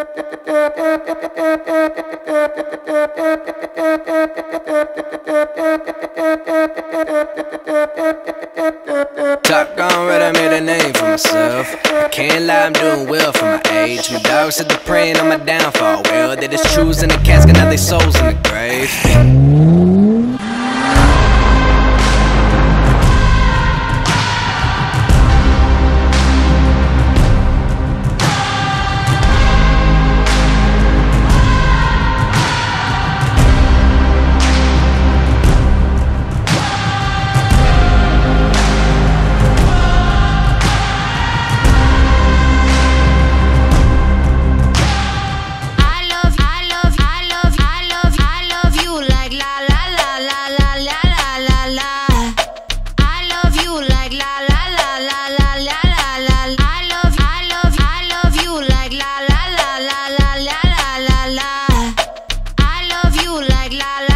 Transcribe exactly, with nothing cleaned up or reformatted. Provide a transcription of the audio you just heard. Clocked on, right, I made a name for myself. I can't lie, I'm doing well for my age. My dogs said they're praying on my downfall. Well, they just choosing the casket, now they souls in the grave. La la